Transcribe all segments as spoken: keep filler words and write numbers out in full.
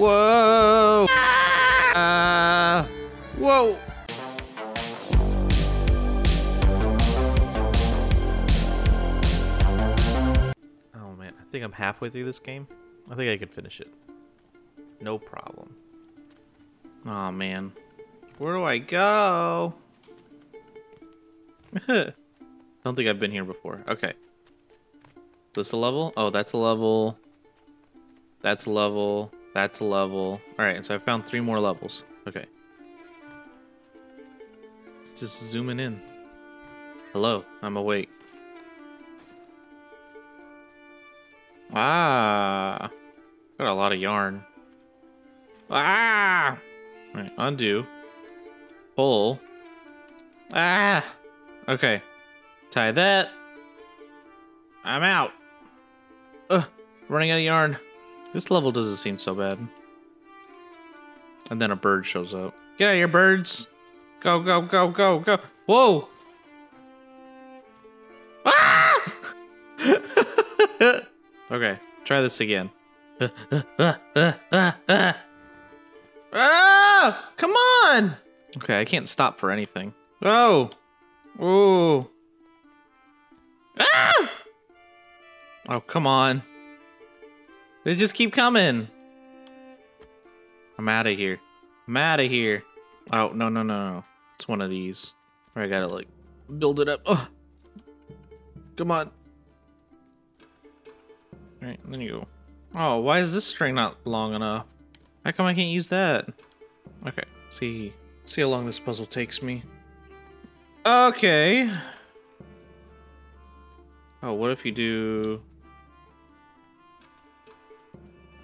Whoa! Ah! Whoa! Oh man, I think I'm halfway through this game. I think I could finish it. No problem. Oh man. Where do I go? Don't think I've been here before. Okay. Is this a level? Oh, that's a level. That's a level. That's a level. Alright, so I found three more levels. Okay. It's just zooming in. Hello, I'm awake. Ah. Got a lot of yarn. Ah! Alright, undo. Pull. Ah! Okay. Tie that. I'm out. Ugh, running out of yarn. This level doesn't seem so bad. And then a bird shows up. Get out of here, birds! Go, go, go, go, go! Whoa! Ah! Okay, try this again. Ah! Come on! Okay, I can't stop for anything. Oh! Ooh! Ah! Oh, come on. They just keep coming. I'm out of here. I'm out of here. Oh, no, no, no, no. It's one of these. Where I gotta, like, build it up. Oh. Come on. All right, then you go. Oh, why is this string not long enough? How come I can't use that? Okay, see. See how long this puzzle takes me. Okay. Oh, what if you do...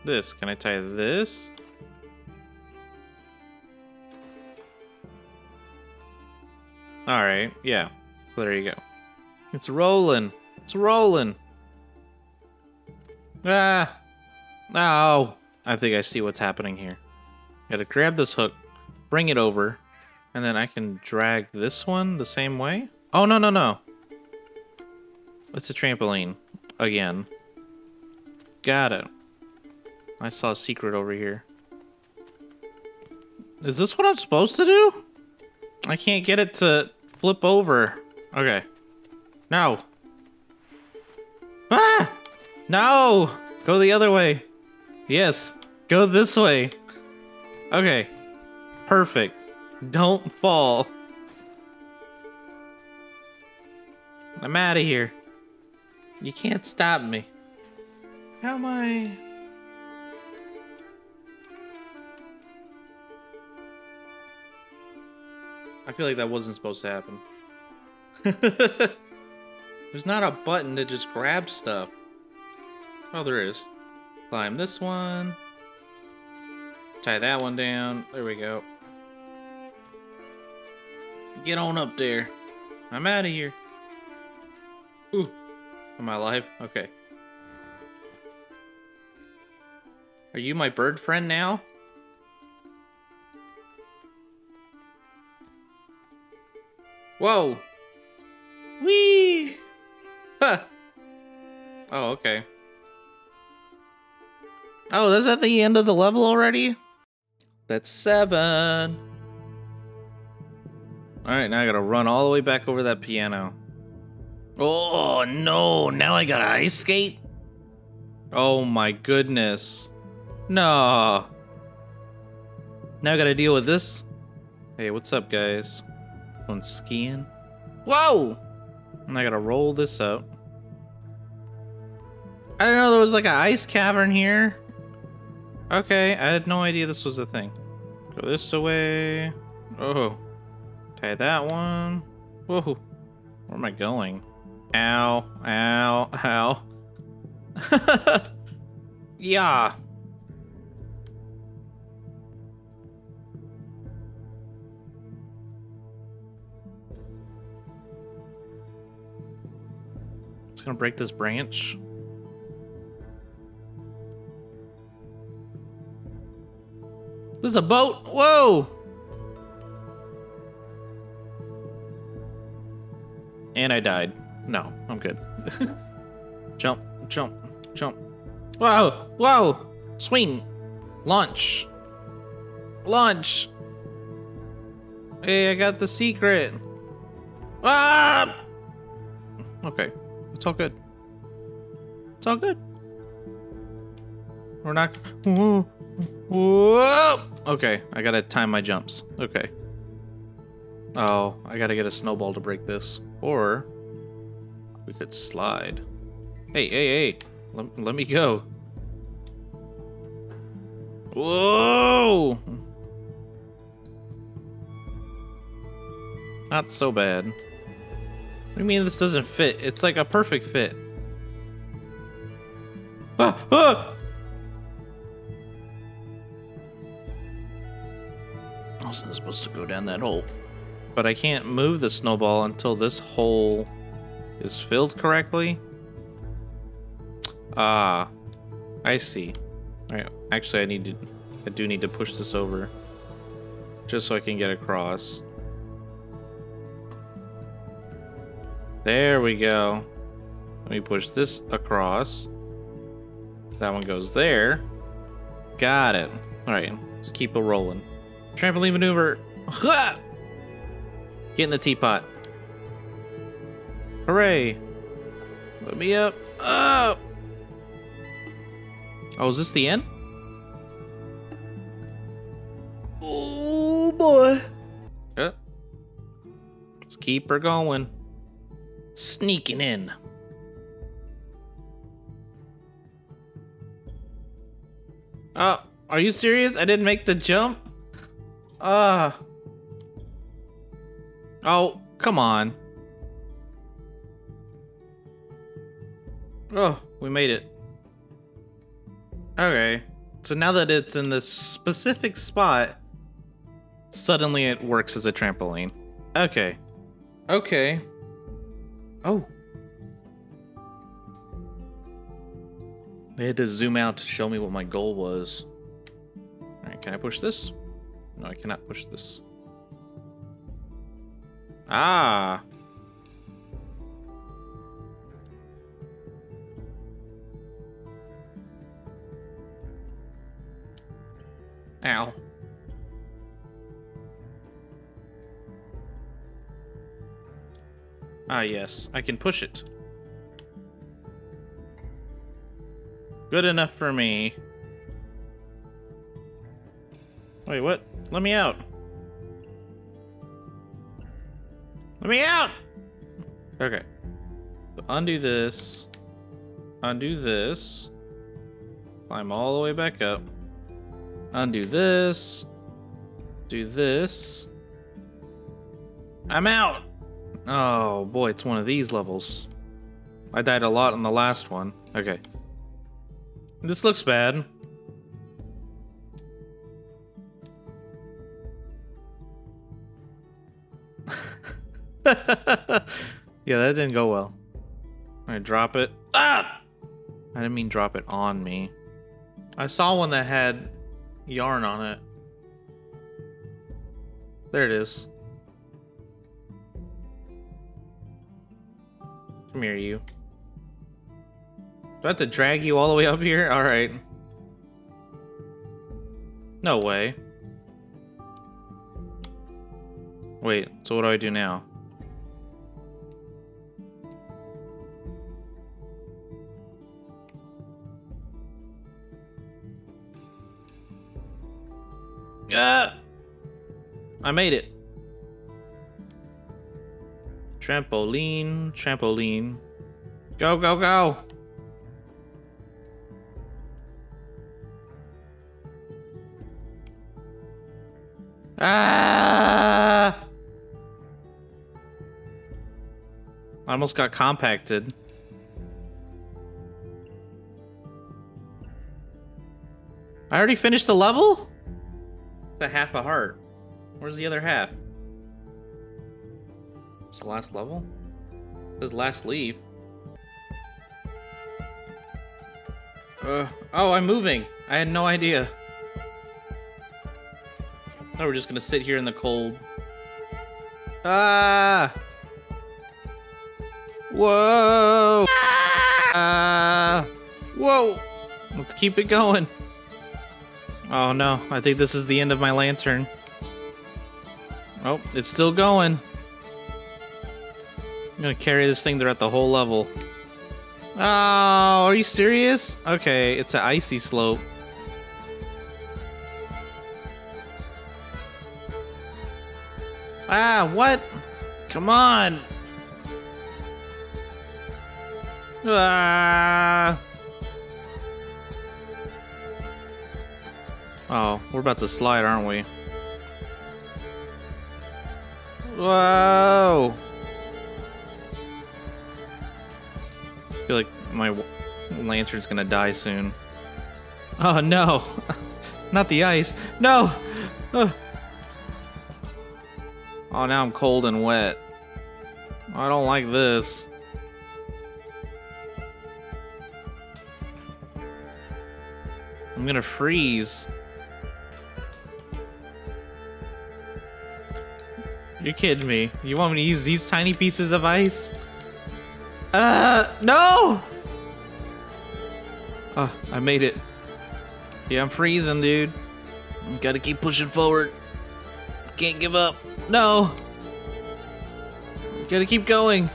this? Can I tie this? All right, yeah. There you go. It's rolling. It's rolling. Ah. No. I think I see what's happening here. Gotta grab this hook, bring it over, and then I can drag this one the same way. Oh, no, no, no. It's a trampoline. Again. Got it. I saw a secret over here. Is this what I'm supposed to do? I can't get it to flip over. Okay. No. Ah! No! Go the other way. Yes. Go this way. Okay. Perfect. Don't fall. I'm out of here. You can't stop me. How am I... I feel like that wasn't supposed to happen. There's not a button to just grab stuff. Oh, there is. Climb this one. Tie that one down. There we go. Get on up there. I'm out of here. Ooh. Am I alive? Okay. Are you my bird friend now? Whoa! Whee! Huh! Oh, okay. Oh, that's at the end of the level already? That's seven! Alright, now I gotta run all the way back over that piano. Oh, no! Now I gotta ice skate? Oh my goodness. No! Now I gotta deal with this? Hey, what's up, guys? On skiing. Whoa! And I gotta roll this up. I didn't know there was like an ice cavern here. Okay, I had no idea this was a thing. Go this away. Oh. Tie that one. Whoa. Where am I going? Ow. Ow. Ow. Yeah. Gonna break this branch. This is a boat. Whoa! And I died. No, I'm good. Jump, jump, jump. Whoa! Whoa! Swing! Launch. Launch. Hey, I got the secret. Ah! Okay. It's all good. It's all good. We're not... Whoa. Whoa! Okay, I gotta time my jumps. Okay. Oh, I gotta get a snowball to break this. Or... we could slide. Hey, hey, hey. Let, let me go. Whoa! Not so bad. What do you mean this doesn't fit? It's like a perfect fit. Ah! Ah! I wasn't supposed to go down that hole. But I can't move the snowball until this hole is filled correctly. Ah, I see. Alright, actually I need to I do need to push this over. Just so I can get across. There we go. Let me push this across. That one goes there. Got it. Alright, let's keep it rolling. Trampoline maneuver. Get in the teapot. Hooray! Put me up. Up! Oh, is this the end? Oh boy. Yeah. Let's keep her going. Sneaking in. Oh, are you serious? I didn't make the jump? Uh. Oh, come on. Oh, we made it. Okay, so now that it's in this specific spot, suddenly it works as a trampoline. Okay. Okay. Oh. They had to zoom out to show me what my goal was. Alright, can I push this? No, I cannot push this. Ah. Ow. Ah, yes. I can push it. Good enough for me. Wait, what? Let me out. Let me out! Okay. So undo this. Undo this. Climb all the way back up. Undo this. Do this. I'm out! Oh boy, it's one of these levels. I died a lot on the last one. Okay. This looks bad. Yeah, that didn't go well. Alright, drop it. Ah! I didn't mean drop it on me. I saw one that had yarn on it. There it is. Come here, you. Do I have to drag you all the way up here? Alright. No way. Wait, so what do I do now? Ah! I made it. Trampoline, trampoline. Go, go, go! Ah! I almost got compacted. I already finished the level? The half a heart. Where's the other half? It's the last level? It says last leave. Uh, oh, I'm moving. I had no idea. Now we're just gonna sit here in the cold. Ah! Whoa! Ah! Whoa! Let's keep it going. Oh no, I think this is the end of my lantern. Oh, it's still going. I'm gonna carry this thing throughout the whole level. Oh, are you serious? Okay, it's an icy slope. Ah, what? Come on! Ah! Oh, we're about to slide, aren't we? Whoa! I feel like my lantern's gonna die soon. Oh no! Not the ice! No! Oh, now I'm cold and wet. I don't like this. I'm gonna freeze. You're kidding me. You want me to use these tiny pieces of ice? Uh, no! Oh, I made it. Yeah, I'm freezing, dude. Gotta keep pushing forward. Can't give up. No! Gotta keep going.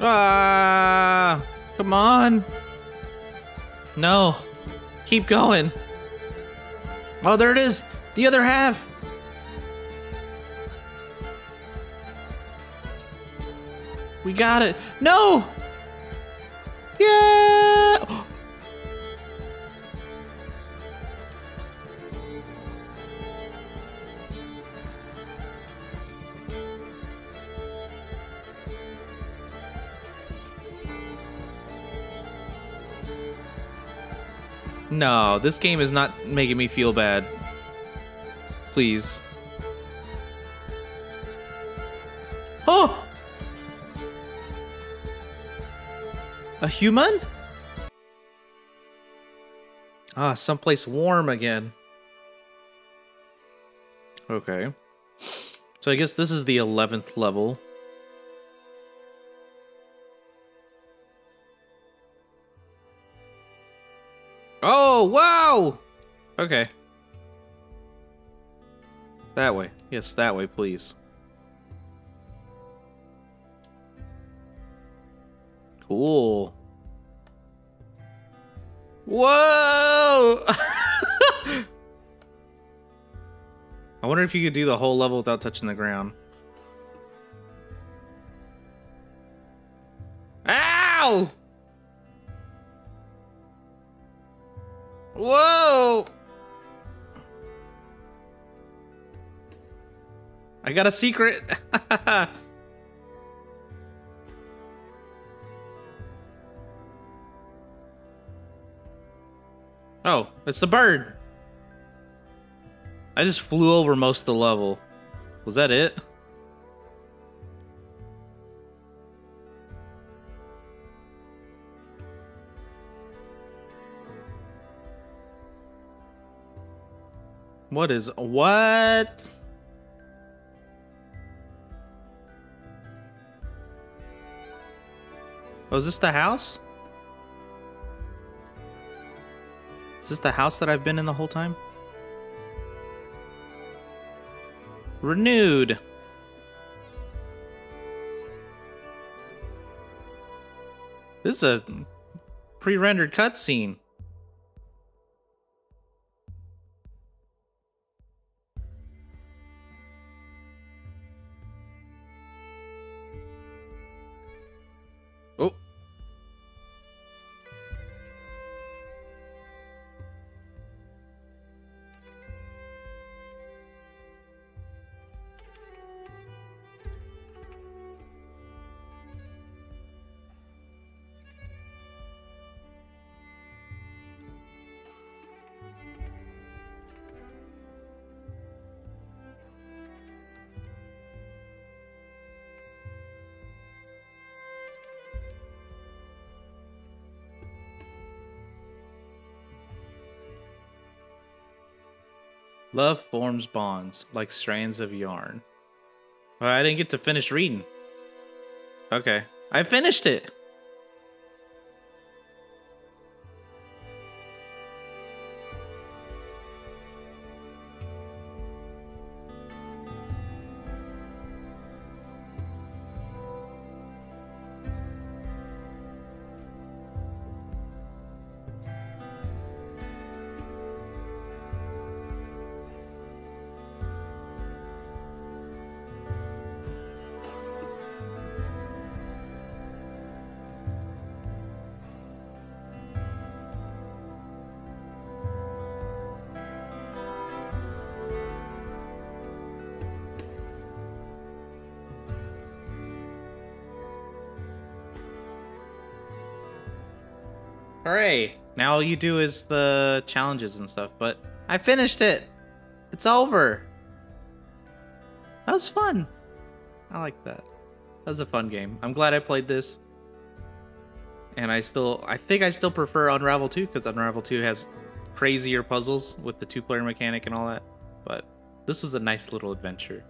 Ah! Come on! No. Keep going. Oh, there it is! The other half! We got it. No! Yeah! No, this game is not making me feel bad. Please. Oh! A human? Ah, someplace warm again. Okay. So I guess this is the eleventh level. Oh, wow! Okay. That way. Yes, that way, please. Cool. Whoa! I wonder if you could do the whole level without touching the ground. Ow! Whoa! I got a secret. Oh, it's the bird. I just flew over most of the level. Was that it? What is what? Oh, is this the house? Is this the house that I've been in the whole time? Renewed. This is a pre-rendered cutscene. Oh. Love forms bonds like strands of yarn. Well, I didn't get to finish reading. Okay, I finished it. Hooray. Now all you do is the challenges and stuff, but I finished it. It's over. That was fun. I like that. That was a fun game. I'm glad I played this. And I still, I think I still prefer Unravel two, because Unravel two has crazier puzzles with the two player mechanic and all that. But this was a nice little adventure.